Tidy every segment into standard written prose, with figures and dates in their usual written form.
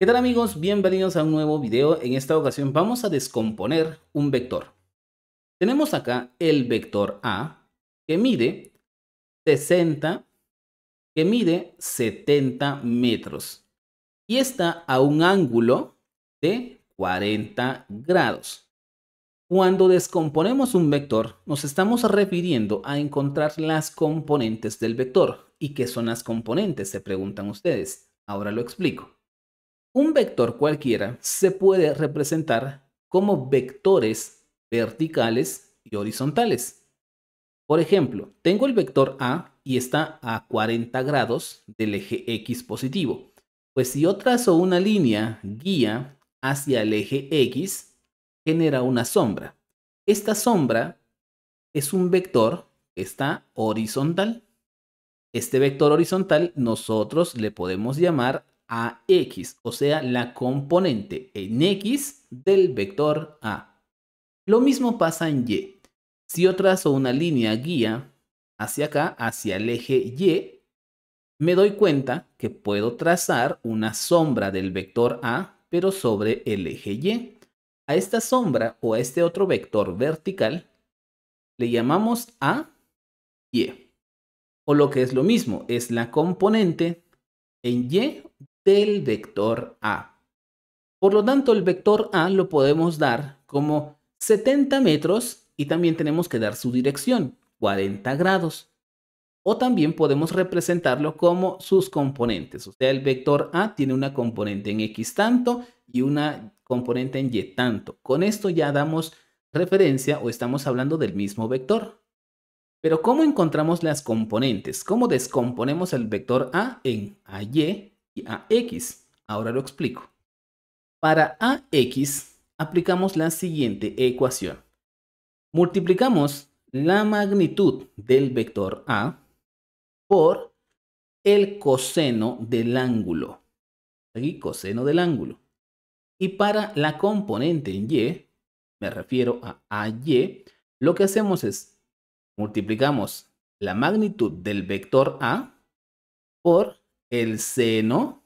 ¿Qué tal amigos? Bienvenidos a un nuevo video. En esta ocasión vamos a descomponer un vector. Tenemos acá el vector A que mide 70 metros y está a un ángulo de 40 grados. Cuando descomponemos un vector nos estamos refiriendo a encontrar las componentes del vector. ¿Y qué son las componentes? Se preguntan ustedes. Ahora lo explico. Un vector cualquiera se puede representar como vectores verticales y horizontales. Por ejemplo, tengo el vector A y está a 40 grados del eje X positivo. Pues si yo trazo una línea guía hacia el eje X, genera una sombra. Esta sombra es un vector que está horizontal. Este vector horizontal nosotros le podemos llamar a X, o sea, la componente en X del vector A. Lo mismo pasa en Y. Si yo trazo una línea guía hacia acá, hacia el eje Y, me doy cuenta que puedo trazar una sombra del vector A, pero sobre el eje Y. A esta sombra o a este otro vector vertical le llamamos AY. O lo que es lo mismo, es la componente en Y del vector A. Por lo tanto, el vector A lo podemos dar como 70 metros y también tenemos que dar su dirección, 40 grados. O también podemos representarlo como sus componentes. O sea, el vector A tiene una componente en X tanto y una componente en Y tanto. Con esto ya damos referencia o estamos hablando del mismo vector. Pero ¿cómo encontramos las componentes? ¿Cómo descomponemos el vector A en AY? Y AX. Ahora lo explico. Para AX aplicamos la siguiente ecuación. Multiplicamos la magnitud del vector A por el coseno del ángulo. Aquí coseno del ángulo. Y para la componente en Y, me refiero a AY, lo que hacemos es multiplicamos la magnitud del vector A por el seno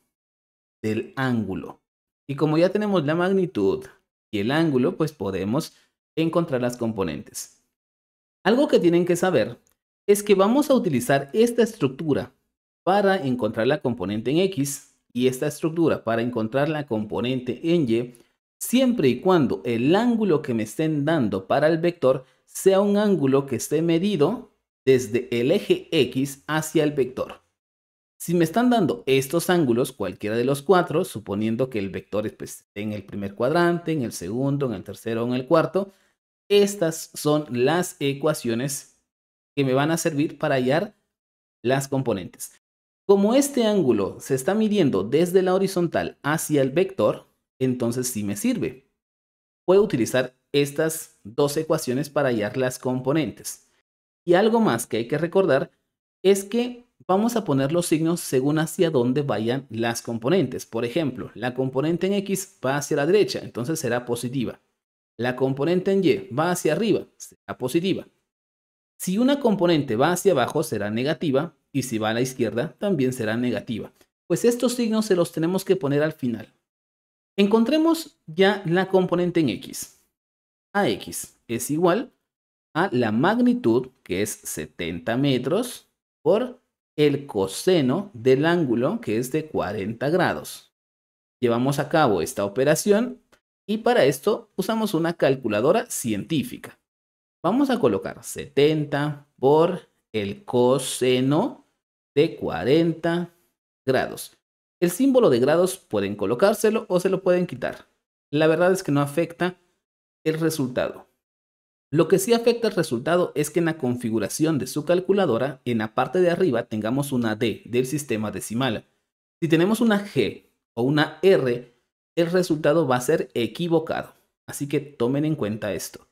del ángulo. Y como ya tenemos la magnitud y el ángulo, pues podemos encontrar las componentes. Algo que tienen que saber es que vamos a utilizar esta estructura para encontrar la componente en X y esta estructura para encontrar la componente en Y, siempre y cuando el ángulo que me estén dando para el vector sea un ángulo que esté medido desde el eje X hacia el vector. Si me están dando estos ángulos, cualquiera de los cuatro, suponiendo que el vector pues, esté en el primer cuadrante, en el segundo, en el tercero o en el cuarto, estas son las ecuaciones que me van a servir para hallar las componentes. Como este ángulo se está midiendo desde la horizontal hacia el vector, entonces sí me sirve. Puedo utilizar estas dos ecuaciones para hallar las componentes. Y algo más que hay que recordar es que vamos a poner los signos según hacia dónde vayan las componentes. Por ejemplo, la componente en X va hacia la derecha, entonces será positiva. La componente en Y va hacia arriba, será positiva. Si una componente va hacia abajo, será negativa. Y si va a la izquierda, también será negativa. Pues estos signos se los tenemos que poner al final. Encontremos ya la componente en X. AX es igual a la magnitud, que es 70 metros, por el coseno del ángulo, que es de 40 grados. Llevamos a cabo esta operación y para esto usamos una calculadora científica. Vamos a colocar 70 por el coseno de 40 grados. El símbolo de grados pueden colocárselo o se lo pueden quitar. La verdad es que no afecta el resultado. Lo que sí afecta el resultado es que en la configuración de su calculadora, en la parte de arriba tengamos una D del sistema decimal. Si tenemos una G o una R, el resultado va a ser equivocado. Así que tomen en cuenta esto.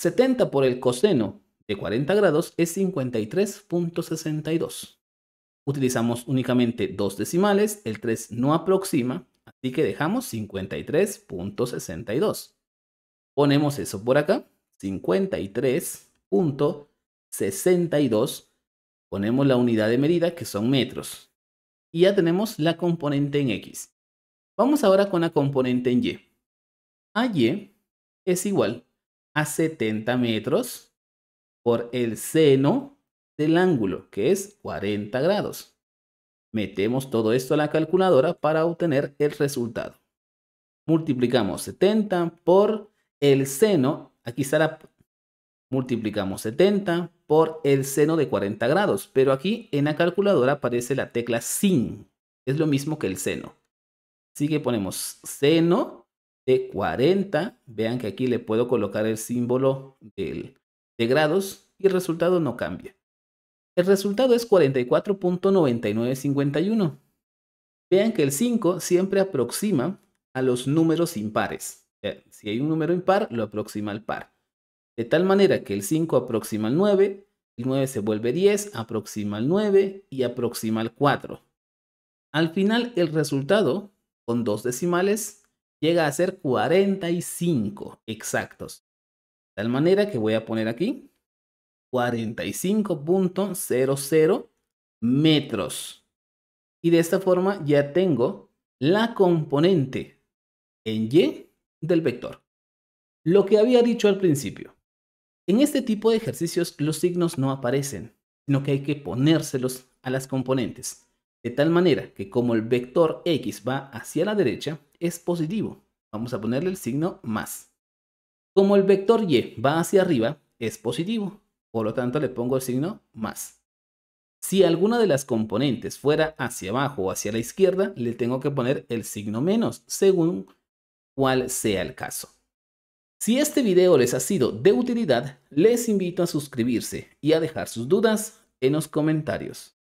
70 por el coseno de 40 grados es 53.62. Utilizamos únicamente dos decimales, el 3 no aproxima, así que dejamos 53.62. Ponemos eso por acá. 53.62, ponemos la unidad de medida que son metros y ya tenemos la componente en X. Vamos ahora con la componente en Y. AY es igual a 70 metros por el seno del ángulo, que es 40 grados. Metemos todo esto a la calculadora para obtener el resultado. Multiplicamos 70 por el seno, aquí estará, multiplicamos 70 por el seno de 40 grados, pero aquí en la calculadora aparece la tecla sin, es lo mismo que el seno. Así que ponemos seno de 40, vean que aquí le puedo colocar el símbolo de grados y el resultado no cambia. El resultado es 44.9951. Vean que el 5 siempre aproxima a los números impares. O sea, si hay un número impar, lo aproxima al par. De tal manera que el 5 aproxima al 9, el 9 se vuelve 10, aproxima al 9 y aproxima al 4. Al final, el resultado, con dos decimales, llega a ser 45 exactos. De tal manera que voy a poner aquí 45.00 metros. Y de esta forma ya tengo la componente en Y del vector. Lo que había dicho al principio. En este tipo de ejercicios los signos no aparecen, sino que hay que ponérselos a las componentes. De tal manera que como el vector X va hacia la derecha, es positivo. Vamos a ponerle el signo más. Como el vector Y va hacia arriba, es positivo. Por lo tanto, le pongo el signo más. Si alguna de las componentes fuera hacia abajo o hacia la izquierda, le tengo que poner el signo menos, según cuál sea el caso. Si este video les ha sido de utilidad, les invito a suscribirse y a dejar sus dudas en los comentarios.